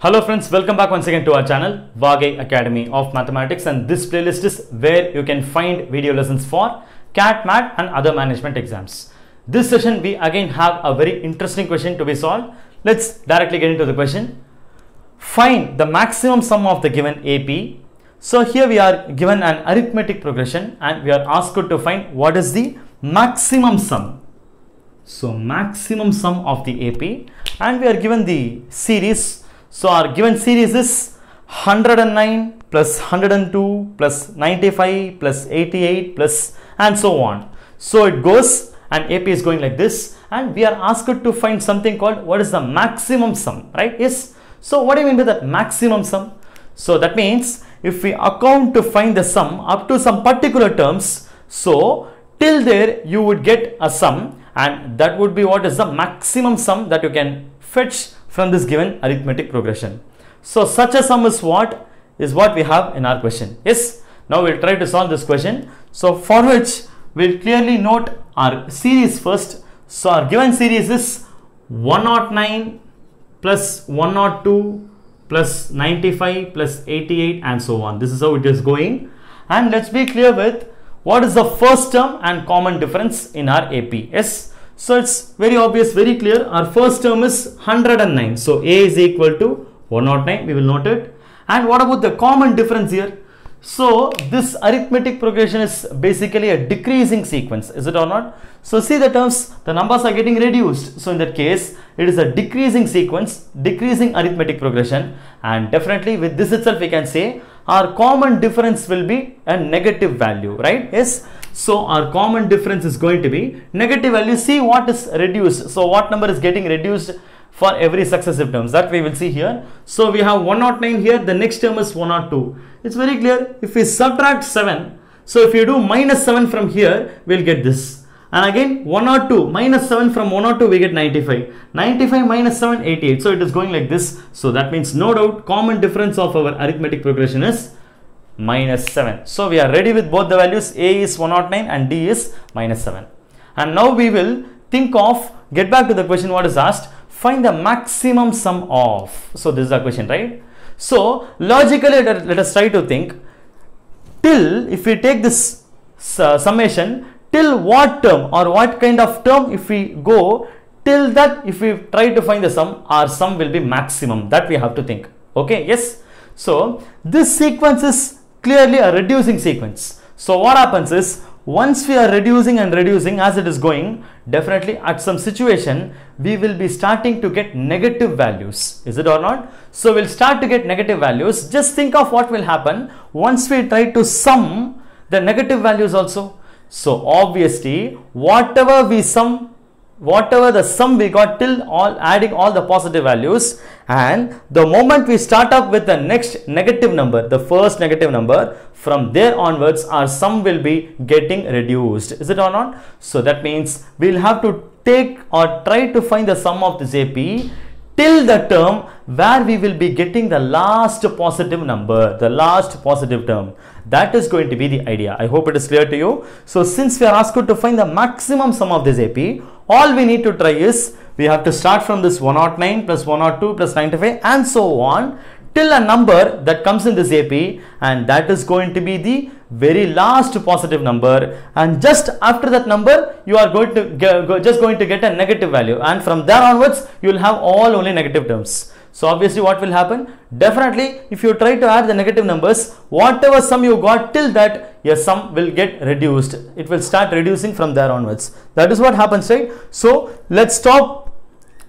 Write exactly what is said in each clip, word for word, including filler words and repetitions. Hello friends, welcome back once again to our channel VAAGAI Academy of Mathematics, and this playlist is where you can find video lessons for CAT, MAT and other management exams. This session we again have a very interesting question to be solved. Let's directly get into the question. Find the maximum sum of the given A P. So here we are given an arithmetic progression and we are asked to find what is the maximum sum. So maximum sum of the A P, and we are given the series. So our given series is one hundred nine plus one hundred two plus ninety-five plus eighty-eight plus and so on. So it goes and A P is going like this, and we are asked to find something called what is the maximum sum, right? Yes. So what do you mean by that maximum sum? So that means if we account to find the sum up to some particular terms, so till there you would get a sum, and that would be what is the maximum sum that you can fetch from this given arithmetic progression. So such a sum is what is what we have in our question. Yes. Now we'll try to solve this question. So for which we'll clearly note our series first. So our given series is one hundred nine plus one hundred two plus ninety-five plus eighty-eight and so on. This is how it is going. And let's be clear with what is the first term and common difference in our A P. Yes. So it's very obvious, very clear. Our first term is one hundred nine. So A is equal to one hundred nine. We will note it. And what about the common difference here? So this arithmetic progression is basically a decreasing sequence. Is it or not? So see the terms, the numbers are getting reduced. So in that case, it is a decreasing sequence, decreasing arithmetic progression. And definitely with this itself, we can say our common difference will be a negative value, right? Yes. So our common difference is going to be negative value. See what is reduced. So what number is getting reduced for every successive terms, that we will see here. So we have one hundred nine here. The next term is one hundred two. It's very clear. If we subtract seven. So if you do minus seven from here, we'll get this. And again one hundred two minus seven from one hundred two, we get ninety-five. ninety-five minus seven, eighty-eight. So it is going like this. So that means no doubt common difference of our arithmetic progression is minus seven. So we are ready with both the values. A is one hundred nine and D is minus seven. And now we will think of, get back to the question what is asked, find the maximum sum of. So this is the question, right? So logically let us try to think till, if we take this uh, summation, till what term or what kind of term if we go, till that if we try to find the sum, our sum will be maximum. That we have to think. Okay, yes. So this sequence is clearly a reducing sequence. So what happens is, once we are reducing and reducing as it is going, definitely at some situation we will be starting to get negative values. Is it or not? So we'll start to get negative values. Just think of what will happen once we try to sum the negative values also. So obviously whatever we sum, whatever the sum we got till all adding all the positive values, and the moment we start up with the next negative number, the first negative number, from there onwards our sum will be getting reduced. Is it or not? So that means we'll have to take or try to find the sum of this A P till the term where we will be getting the last positive number, the last positive term. That is going to be the idea. I hope it is clear to you. So since we are asked to find the maximum sum of this A P, all we need to try is, we have to start from this one hundred nine plus one hundred two plus ninety-five and so on till a number that comes in this A P, and that is going to be the very last positive number, and just after that number you are going to go, go, just going to get a negative value, and from there onwards you will have all only negative terms. So obviously what will happen? Definitely if you try to add the negative numbers, whatever sum you got till that, your sum will get reduced. It will start reducing from there onwards. That is what happens, right? So let's stop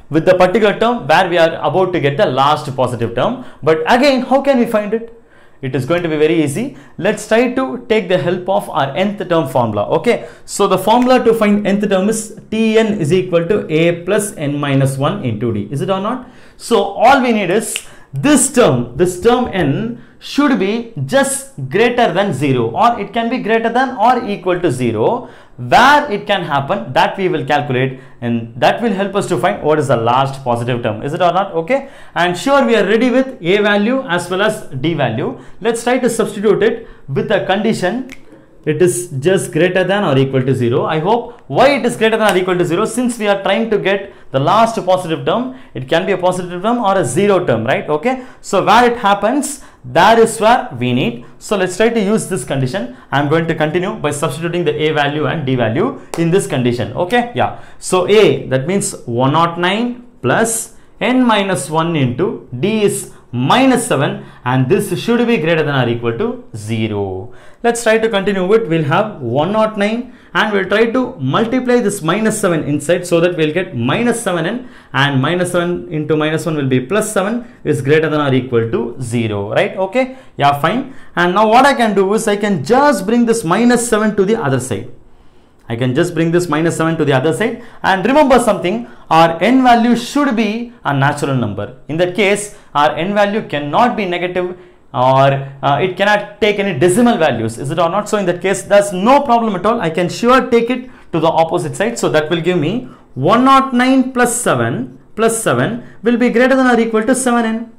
with the particular term where we are about to get the last positive term. But again, how can we find it? It is going to be very easy. Let's try to take the help of our nth term formula. Okay. So the formula to find nth term is T n is equal to A plus n minus one into D. Is it or not? So all we need is this term, this term n should be just greater than zero, or it can be greater than or equal to zero. Where it can happen, that we will calculate, and that will help us to find what is the last positive term. Is it or not? Okay. And sure, we are ready with A value as well as D value. Let's try to substitute it with the condition it is just greater than or equal to zero. I hope. Why it is greater than or equal to zero? Since we are trying to get the last positive term, it can be a positive term or a zero term, right? Okay. So where it happens, that is where we need. So let's try to use this condition. I am going to continue by substituting the a value and d value in this condition. Okay. Yeah. So a, that means one hundred nine plus n minus one into d is minus seven, and this should be greater than or equal to zero. Let's try to continue it. We'll have one hundred nine and we'll try to multiply this minus seven inside, so that we'll get minus seven n, and minus seven into minus one will be plus seven, is greater than or equal to zero, right? Okay, yeah, fine. And now what I can do is I can just bring this minus seven to the other side. I can just bring this minus seven to the other side, and remember something, our n value should be a natural number. In that case, our n value cannot be negative, or uh, it cannot take any decimal values. Is it or not? So in that case, there's no problem at all. I can sure take it to the opposite side. So that will give me one hundred nine plus seven plus seven will be greater than or equal to seven n.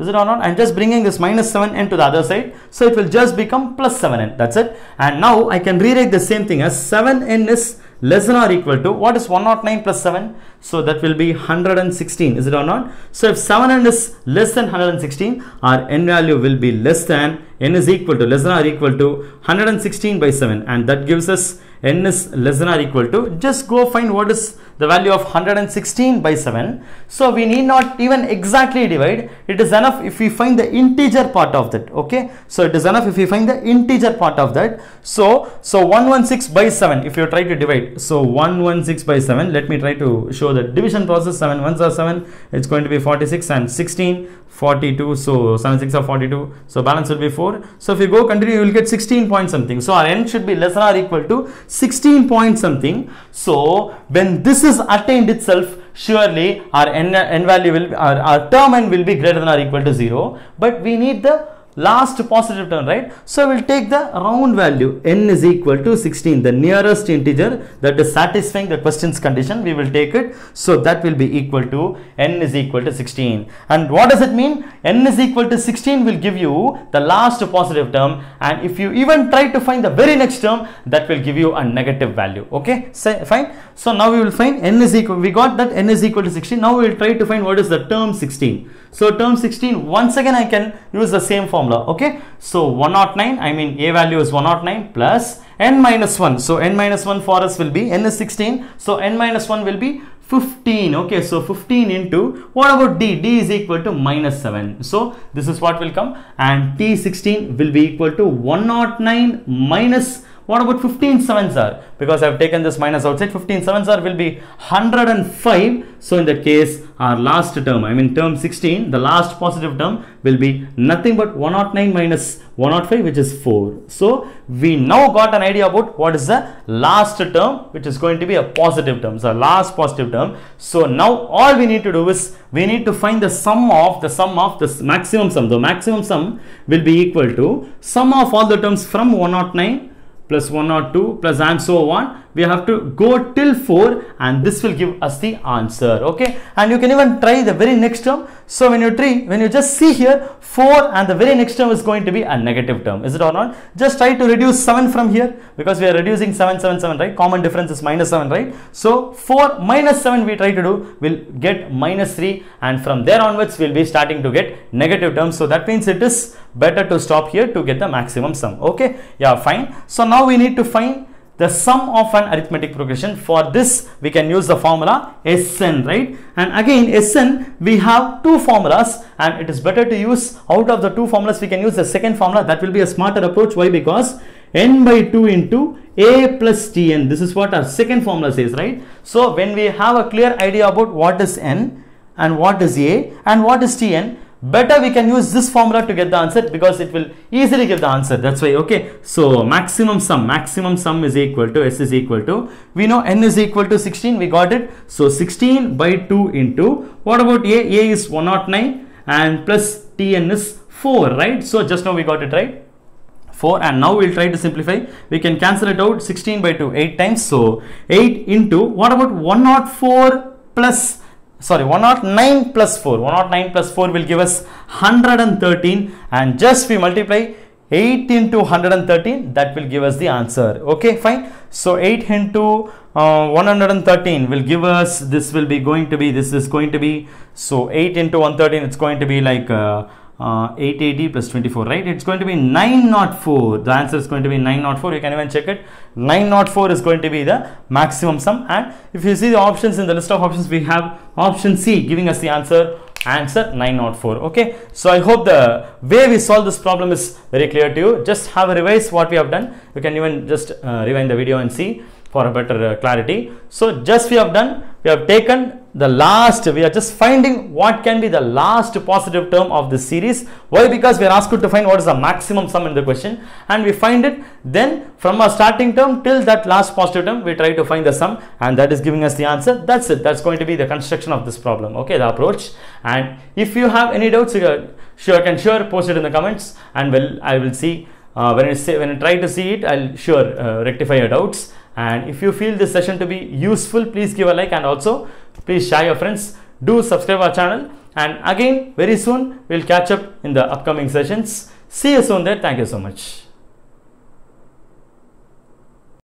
Is it or not? I'm just bringing this minus seven n to the other side. So it will just become plus seven n. That's it. And now I can rewrite the same thing as seven n is less than or equal to. What is one hundred nine plus seven? So that will be one hundred sixteen. Is it or not? So if seven n is less than one hundred sixteen, our n value will be less than, n is equal to, less than or equal to one hundred sixteen by seven. And that gives us n is less than or equal to. Just go find what is the value of one hundred sixteen by seven. So we need not even exactly divide. It is enough if we find the integer part of that. Okay. So it is enough if we find the integer part of that. So, so one hundred sixteen by seven, if you try to divide. So one hundred sixteen by seven, let me try to show the division process. seven ones are seven. It's going to be forty-six and sixteen. forty-two. So seven six are forty-two. So balance will be four. So if you go continue, you will get sixteen point something. So our n should be less than or equal to sixteen point something. So when this is attained itself, surely our n, n value will, our, our term n will be greater than or equal to zero. But we need the last positive term, right? So we'll take the round value, n is equal to sixteen, the nearest integer that is satisfying the question's condition. We will take it. So that will be equal to n is equal to sixteen. And what does it mean? N is equal to sixteen will give you the last positive term, and if you even try to find the very next term, that will give you a negative value. Okay, so fine. So now we will find n is equal, we got that n is equal to sixteen. Now we will try to find what is the term sixteen. So term sixteen, once again I can use the same formula. Okay, so one hundred nine, I mean a value is one hundred nine plus n minus one. So n minus one for us will be, n is sixteen, so n minus one will be fifteen. Okay, so fifteen into, what about d? D is equal to minus seven. So this is what will come, and t sixteen will be equal to one hundred nine minus, what about fifteen sevens are? Because I have taken this minus outside, fifteen sevens are will be one hundred five. So in that case, our last term, I mean term sixteen, the last positive term will be nothing but one hundred nine minus one hundred five, which is four. So we now got an idea about what is the last term, which is going to be a positive term. So last positive term. So now all we need to do is, we need to find the sum of the sum of this maximum sum. The maximum sum will be equal to sum of all the terms from one hundred nine plus one hundred two plus and so on. We have to go till four, and this will give us the answer. Okay, and you can even try the very next term. So when you try, when you just see here four, and the very next term is going to be a negative term. Is it or not? Just try to reduce seven from here, because we are reducing seven, seven, seven, right? Common difference is minus seven, right? So four minus seven we try to do, we'll get minus three, and from there onwards we'll be starting to get negative terms. So that means it is better to stop here to get the maximum sum. Okay, yeah, fine. So now we need to find the sum of an arithmetic progression. For this we can use the formula S N, right? And again S N, we have two formulas, and it is better to use, out of the two formulas we can use the second formula. That will be a smarter approach. Why? Because n by two into a plus T N, this is what our second formula says, right? So when we have a clear idea about what is n and what is a and what is T N, better we can use this formula to get the answer, because it will easily give the answer. That's why. Okay, so maximum sum, maximum sum is equal to, S is equal to, we know n is equal to sixteen, we got it. So sixteen by two into, what about a? A is one hundred nine, and plus T N is four, right? So just now we got it, right? four. And now we'll try to simplify. We can cancel it out. sixteen by two, eight times. So eight into, what about one hundred four plus, sorry, one hundred nine plus four. one hundred nine plus four will give us one hundred thirteen, and just we multiply eight into one hundred thirteen, that will give us the answer. Okay, fine. So eight into uh, one hundred thirteen will give us, this will be going to be, this is going to be, so eight into one hundred thirteen, it's going to be like uh, uh, eight eighty plus twenty-four, right? It's going to be nine hundred four. The answer is going to be nine hundred four. You can even check it. nine hundred four is going to be the maximum sum. And if you see the options in the list of options, we have option C giving us the answer. Answer nine hundred four. Okay, so I hope the way we solve this problem is very clear to you. Just have a revise what we have done. You can even just uh, rewind the video and see for a better uh, clarity. So just we have done, we have taken the last, we are just finding what can be the last positive term of this series. Why? Because we are asked to find what is the maximum sum in the question, and we find it. Then from our starting term till that last positive term, we try to find the sum, and that is giving us the answer. That's it. That's going to be the construction of this problem. Okay, the approach. And if you have any doubts, you can sure can sure post it in the comments, and well, I will see uh, when I say when I try to see it, I'll sure uh, rectify your doubts. And if you feel this session to be useful, please give a like, and also please share your friends. Do subscribe our channel, and again very soon we'll catch up in the upcoming sessions. See you soon there. Thank you so much.